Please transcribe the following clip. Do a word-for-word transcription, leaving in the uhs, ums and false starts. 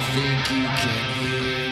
I think you can hear.